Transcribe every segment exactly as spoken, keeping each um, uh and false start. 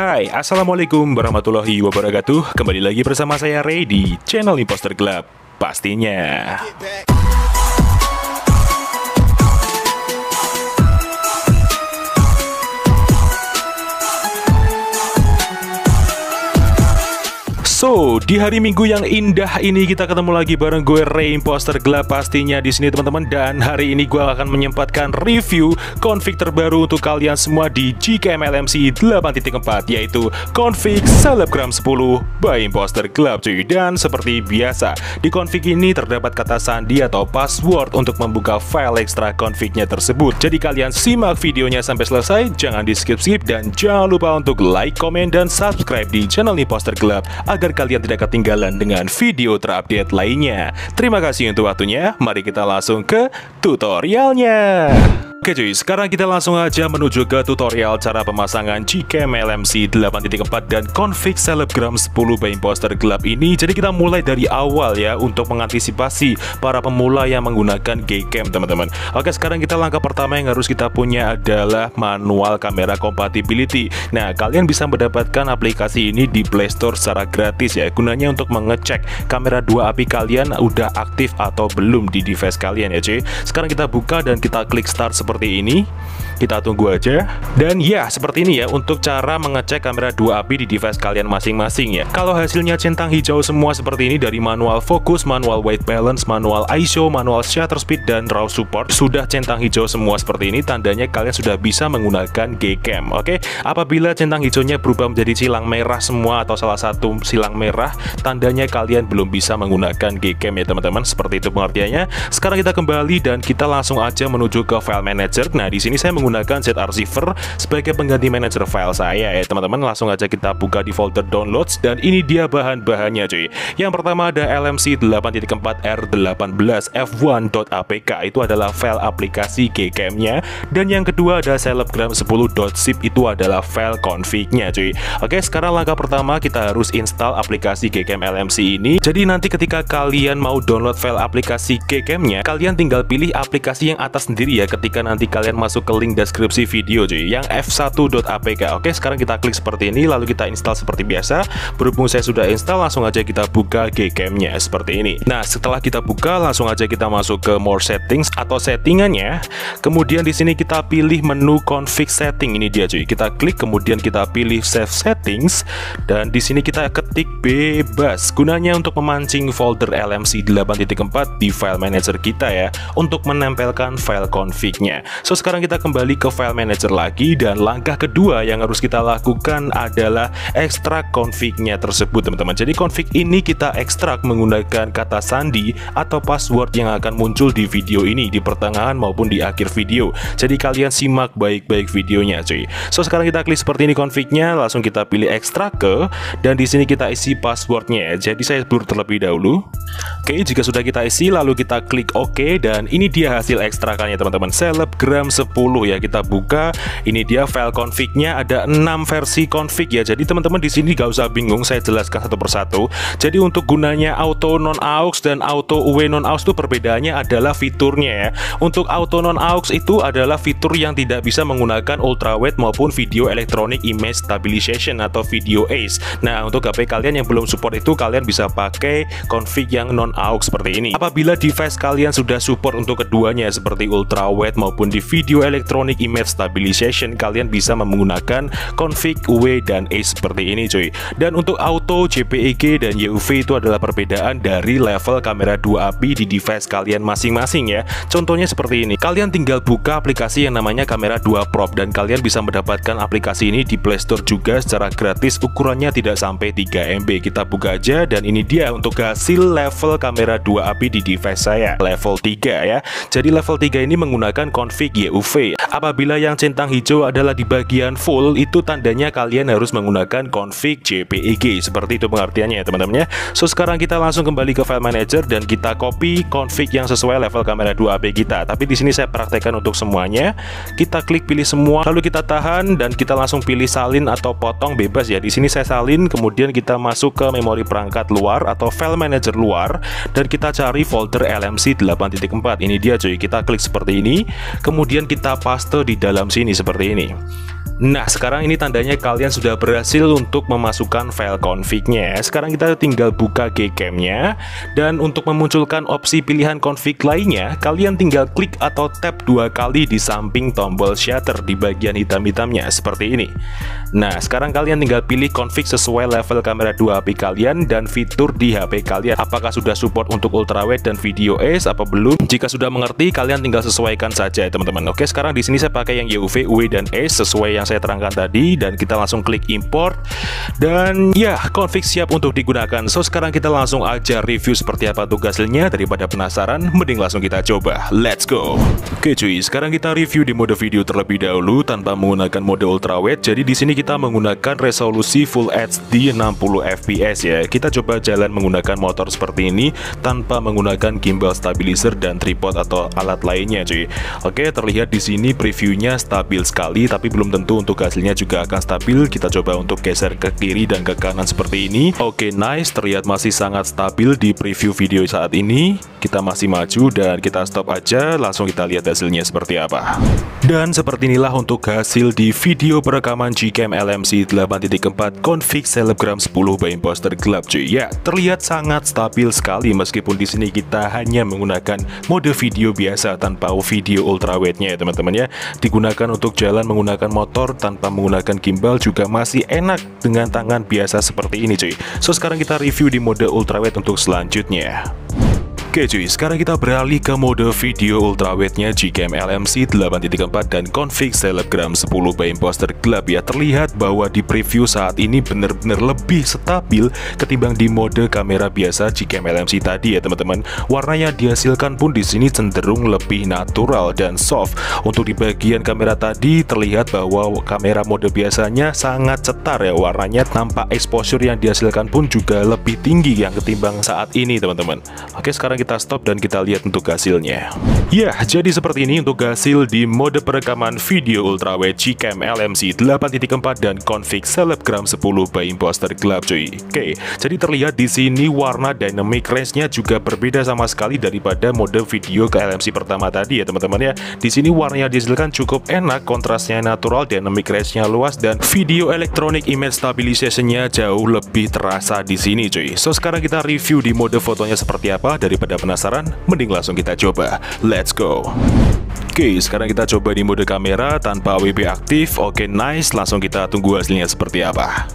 Hai, assalamualaikum warahmatullahi wabarakatuh. Kembali lagi bersama saya Ray di channel Impostor Gelap pastinya. So, di hari Minggu yang indah ini kita ketemu lagi bareng gue Ray Impostor Gelap pastinya di sini teman-teman, dan hari ini gue akan menyempatkan review config terbaru untuk kalian semua di GCam L M C delapan titik empat, yaitu config Selebgram sepuluh by Impostor Gelap cuy. Dan seperti biasa, di config ini terdapat kata sandi atau password untuk membuka file ekstra confignya tersebut. Jadi kalian simak videonya sampai selesai, jangan di skip-skip, dan jangan lupa untuk like, komen, dan subscribe di channel Impostor Gelap agar kalian tidak ketinggalan dengan video terupdate lainnya. Terima kasih untuk waktunya. Mari kita langsung ke tutorialnya. Oke cuy, sekarang kita langsung aja menuju ke tutorial cara pemasangan GCam L M C delapan titik empat dan config Selebgram sepuluh by Impostor Gelap ini. Jadi kita mulai dari awal ya, untuk mengantisipasi para pemula yang menggunakan GCam teman-teman. Oke, sekarang kita langkah pertama yang harus kita punya adalah manual kamera compatibility. Nah, kalian bisa mendapatkan aplikasi ini di Play Store secara gratis ya, gunanya untuk mengecek kamera dua api kalian udah aktif atau belum di device kalian ya cuy. Sekarang kita buka dan kita klik start seperti ini, kita tunggu aja. Dan ya seperti ini ya untuk cara mengecek kamera dua api di device kalian masing-masing ya. Kalau hasilnya centang hijau semua seperti ini, dari manual fokus, manual white balance, manual I S O, manual shutter speed, dan raw support sudah centang hijau semua seperti ini, tandanya kalian sudah bisa menggunakan GCam. Oke, apabila centang hijaunya berubah menjadi silang merah semua atau salah satu silang merah, tandanya kalian belum bisa menggunakan GCam ya teman-teman, seperti itu pengertiannya. Sekarang kita kembali dan kita langsung aja menuju ke file manager. Nah, di sini saya menggunakan Zarchiver sebagai pengganti manager file saya ya teman-teman. Langsung aja kita buka di folder downloads, dan ini dia bahan-bahannya cuy. Yang pertama ada L M C delapan titik empat R delapan belas F one.apk, itu adalah file aplikasi GCam-nya. Dan yang kedua ada Selebgram sepuluh.zip, itu adalah file config-nya cuy. Oke, sekarang langkah pertama kita harus install aplikasi GCam L M C ini. Jadi nanti ketika kalian mau download file aplikasi GCam-nya, kalian tinggal pilih aplikasi yang atas sendiri ya, ketika nanti kalian masuk ke link deskripsi video cuy, yang f one.apk. Oke, sekarang kita klik seperti ini, lalu kita install seperti biasa. Berhubung saya sudah install, langsung aja kita buka GCam-nya seperti ini. Nah, setelah kita buka, langsung aja kita masuk ke more settings atau settingannya. Kemudian di sini kita pilih menu config setting, ini dia cuy. Kita klik, kemudian kita pilih save settings, dan di sini kita ketik bebas, gunanya untuk memancing folder L M C delapan titik empat di file manager kita ya, untuk menempelkan file config-nya. So, sekarang kita kembali ke file manager lagi, dan langkah kedua yang harus kita lakukan adalah ekstrak config-nya tersebut teman-teman. Jadi config ini kita ekstrak menggunakan kata sandi atau password yang akan muncul di video ini, di pertengahan maupun di akhir video. Jadi kalian simak baik-baik videonya cuy. So, sekarang kita klik seperti ini config-nya, langsung kita pilih ekstrak ke, dan di sini kita isi password-nya. Jadi saya blur terlebih dahulu. Oke, jika sudah kita isi, lalu kita klik OK, dan ini dia hasil ekstrakannya teman-teman. Seleb Selebgram sepuluh ya, kita buka. Ini dia file config-nya, ada enam versi config ya. Jadi teman-teman di sini gak usah bingung, saya jelaskan satu persatu. Jadi untuk gunanya auto non aux dan auto U W non aux itu perbedaannya adalah fiturnya ya. Untuk auto non aux itu adalah fitur yang tidak bisa menggunakan ultrawide maupun video electronic image stabilization atau video A C E. Nah, untuk H P kalian yang belum support itu, kalian bisa pakai config yang non aux seperti ini. Apabila device kalian sudah support untuk keduanya seperti ultrawide maupun di video electronic image stabilization, kalian bisa menggunakan config U W dan A C E seperti ini cuy. Dan untuk auto JPEG dan Y U V itu adalah perbedaan dari level kamera dua api di device kalian masing-masing ya. Contohnya seperti ini, kalian tinggal buka aplikasi yang namanya kamera dua prop, dan kalian bisa mendapatkan aplikasi ini di Play Store juga secara gratis, ukurannya tidak sampai tiga M B. Kita buka aja, dan ini dia untuk hasil level kamera dua api di device saya level tiga ya. Jadi level tiga ini menggunakan config config Y U V. Apabila yang centang hijau adalah di bagian full, itu tandanya kalian harus menggunakan config JPEG, seperti itu pengertiannya ya teman-teman ya. So, sekarang kita langsung kembali ke file manager, dan kita copy config yang sesuai level kamera dua A P kita. Tapi di sini saya praktekkan untuk semuanya. Kita klik pilih semua, lalu kita tahan, dan kita langsung pilih salin atau potong bebas ya. Di sini saya salin, kemudian kita masuk ke memori perangkat luar atau file manager luar, dan kita cari folder L M C delapan titik empat. Ini dia cuy. Kita klik seperti ini. Kemudian kita paste di dalam sini seperti ini. Nah, sekarang ini tandanya kalian sudah berhasil untuk memasukkan file config-nya. Sekarang kita tinggal buka Gcam-nya, dan untuk memunculkan opsi pilihan config lainnya, kalian tinggal klik atau tap dua kali di samping tombol shutter di bagian hitam-hitamnya seperti ini. Nah, sekarang kalian tinggal pilih config sesuai level kamera dua A P I kalian dan fitur di H P kalian. Apakah sudah support untuk ultrawide dan video S apa belum? Jika sudah mengerti, kalian tinggal sesuaikan saja ya teman-teman. Oke, sekarang di sini saya pakai yang Y U V, U W dan S sesuai yang saya terangkan tadi, dan kita langsung klik import, dan ya, config siap untuk digunakan. So sekarang kita langsung aja review seperti apa tuh hasilnya. Daripada penasaran, mending langsung kita coba. Let's go. Oke cuy, sekarang kita review di mode video terlebih dahulu tanpa menggunakan mode ultrawide. Jadi di sini kita menggunakan resolusi full H D enam puluh F P S ya. Kita coba jalan menggunakan motor seperti ini tanpa menggunakan gimbal stabilizer dan tripod atau alat lainnya cuy. Oke, terlihat di sini previewnya stabil sekali, tapi belum tentu untuk hasilnya juga akan stabil. Kita coba untuk geser ke kiri dan ke kanan seperti ini. Oke, nice, terlihat masih sangat stabil di preview video saat ini. Kita masih maju dan kita stop aja, langsung kita lihat hasilnya seperti apa. Dan seperti inilah untuk hasil di video perekaman GCam L M C delapan titik empat config Selebgram sepuluh by Impostor Gelap cuy. Ya, terlihat sangat stabil sekali meskipun di sini kita hanya menggunakan mode video biasa tanpa video ultrawide-nya ya teman-teman ya. Digunakan untuk jalan menggunakan motor tanpa menggunakan gimbal juga masih enak dengan tangan biasa seperti ini cuy. So sekarang kita review di mode ultrawide untuk selanjutnya. Oke cuy, sekarang kita beralih ke mode video ultrawide-nya GCam L M C delapan titik empat dan config Selebgram sepuluh by Impostor Gelap ya. Terlihat bahwa di preview saat ini bener-bener lebih stabil ketimbang di mode kamera biasa GCam L M C tadi ya teman-teman. Warna yang dihasilkan pun di sini cenderung lebih natural dan soft. Untuk di bagian kamera tadi terlihat bahwa kamera mode biasanya sangat cetar ya warnanya, tanpa exposure yang dihasilkan pun juga lebih tinggi yang ketimbang saat ini teman-teman. Oke, sekarang kita stop dan kita lihat untuk hasilnya. Ya, jadi seperti ini untuk hasil di mode perekaman video ultrawide GCam L M C delapan titik empat dan config Selebgram sepuluh by Impostor Gelap cuy. Oke, jadi terlihat di sini warna dynamic range-nya juga berbeda sama sekali daripada mode video ke L M C pertama tadi ya teman-teman ya. Di sini warnanya dihasilkan cukup enak, kontrasnya natural, dynamic range-nya luas, dan video electronic image stabilization-nya jauh lebih terasa di sini cuy. So sekarang kita review di mode fotonya seperti apa. Daripada penasaran, mending langsung kita coba. Let's go. Oke, sekarang kita coba di mode kamera tanpa A W B aktif. Oke, nice, langsung kita tunggu hasilnya seperti apa.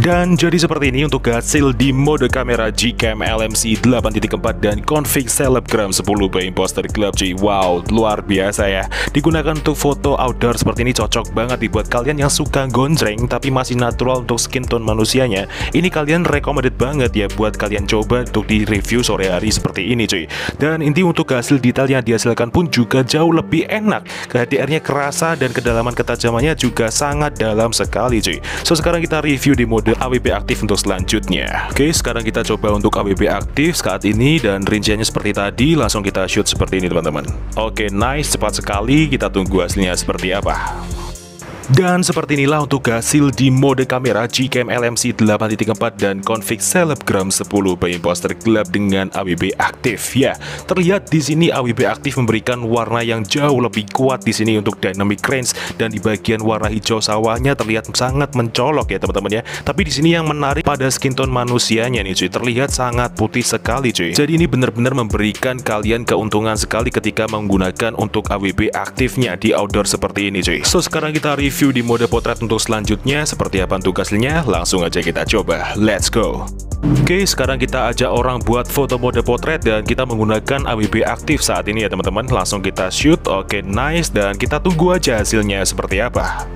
Dan jadi seperti ini untuk hasil di mode kamera GCam L M C delapan titik empat dan config Selebgram sepuluh by Impostor Gelap cuy. Wow, luar biasa ya. Digunakan untuk foto outdoor seperti ini cocok banget dibuat kalian yang suka gonjreng tapi masih natural untuk skin tone manusianya. Ini kalian recommended banget ya buat kalian coba untuk di review sore hari seperti ini cuy. Dan inti untuk hasil detail yang dihasilkan pun juga jauh lebih enak. K H D R-nya kerasa dan kedalaman ketajamannya juga sangat dalam sekali cuy. So sekarang kita review di mode A W B aktif untuk selanjutnya. Oke, sekarang kita coba untuk A W B aktif saat ini dan rinciannya seperti tadi. Langsung kita shoot seperti ini teman-teman. Oke, nice, cepat sekali. Kita tunggu hasilnya seperti apa. Dan seperti inilah untuk hasil di mode kamera GCam L M C delapan titik empat dan config Selebgram sepuluh by Impostor Gelap dengan A W B aktif ya. Terlihat di sini A W B aktif memberikan warna yang jauh lebih kuat di sini untuk dynamic range, dan di bagian warna hijau sawahnya terlihat sangat mencolok ya teman-teman ya. Tapi di sini yang menarik pada skin tone manusianya nih cuy. Terlihat sangat putih sekali cuy. Jadi ini benar-benar memberikan kalian keuntungan sekali ketika menggunakan untuk A W B aktifnya di outdoor seperti ini cuy. So sekarang kita review Review di mode potret untuk selanjutnya seperti apa untuk hasilnya. Langsung aja kita coba. Let's go. Oke, sekarang kita ajak orang buat foto mode potret dan kita menggunakan A W B aktif saat ini ya teman-teman. Langsung kita shoot. Oke, nice, dan kita tunggu aja hasilnya seperti apa.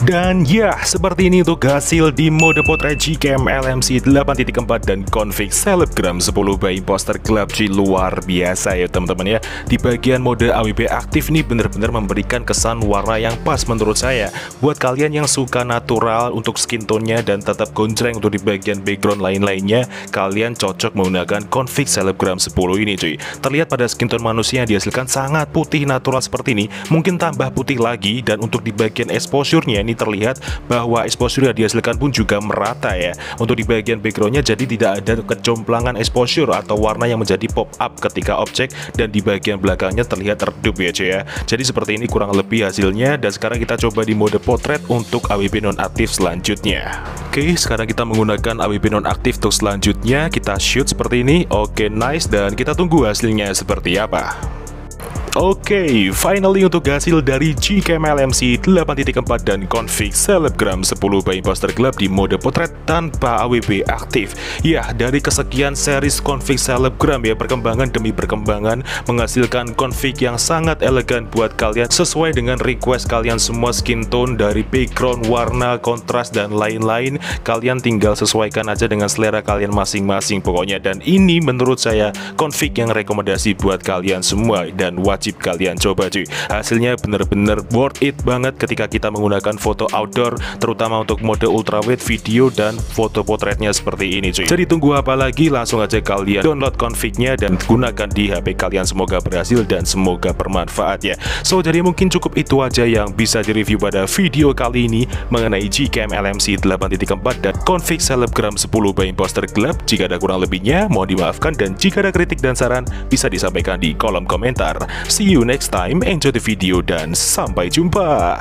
Dan ya, seperti ini untuk hasil di mode potret GCam L M C delapan titik empat dan config Selebgram sepuluh by Impostor Gelap. Luar biasa ya teman-teman ya. Di bagian mode A W B aktif ini benar-benar memberikan kesan warna yang pas menurut saya. Buat kalian yang suka natural untuk skin tone-nya dan tetap gonjreng untuk di bagian background lain-lainnya, kalian cocok menggunakan config Selebgram sepuluh ini cuy. Terlihat pada skin tone manusia yang dihasilkan sangat putih natural seperti ini, mungkin tambah putih lagi, dan untuk di bagian exposure-nya ini terlihat bahwa exposure yang dihasilkan pun juga merata ya untuk di bagian backgroundnya, jadi tidak ada kejomplangan exposure atau warna yang menjadi pop up ketika objek dan di bagian belakangnya terlihat redup ya cuy ya. Jadi seperti ini kurang lebih hasilnya, dan sekarang kita coba di mode portrait untuk A W B nonaktif selanjutnya. Oke, sekarang kita menggunakan A W B nonaktif untuk selanjutnya, kita shoot seperti ini. Oke, nice, dan kita tunggu hasilnya seperti apa. Oke, okay, finally untuk hasil dari GCam L M C delapan titik empat dan config Selebgram sepuluh by Impostor Gelap di mode portrait tanpa A W B aktif. Ya, dari kesekian series config Selebgram ya, perkembangan demi perkembangan menghasilkan config yang sangat elegan buat kalian sesuai dengan request kalian semua, skin tone dari background, warna, kontras dan lain-lain. Kalian tinggal sesuaikan aja dengan selera kalian masing-masing pokoknya, dan ini menurut saya config yang rekomendasi buat kalian semua dan wajib wajib kalian coba cuy. Hasilnya bener-bener worth it banget ketika kita menggunakan foto outdoor, terutama untuk mode ultrawide, video dan foto potretnya seperti ini cuy. Jadi tunggu apa lagi, langsung aja kalian download config-nya dan gunakan di H P kalian. Semoga berhasil dan semoga bermanfaat ya. So jadi mungkin cukup itu aja yang bisa direview pada video kali ini mengenai GCam L M C delapan titik empat dan config Selebgram sepuluh by Impostor Gelap. Jika ada kurang lebihnya mohon dimaafkan, dan jika ada kritik dan saran bisa disampaikan di kolom komentar. See you next time, enjoy the video dan sampai jumpa.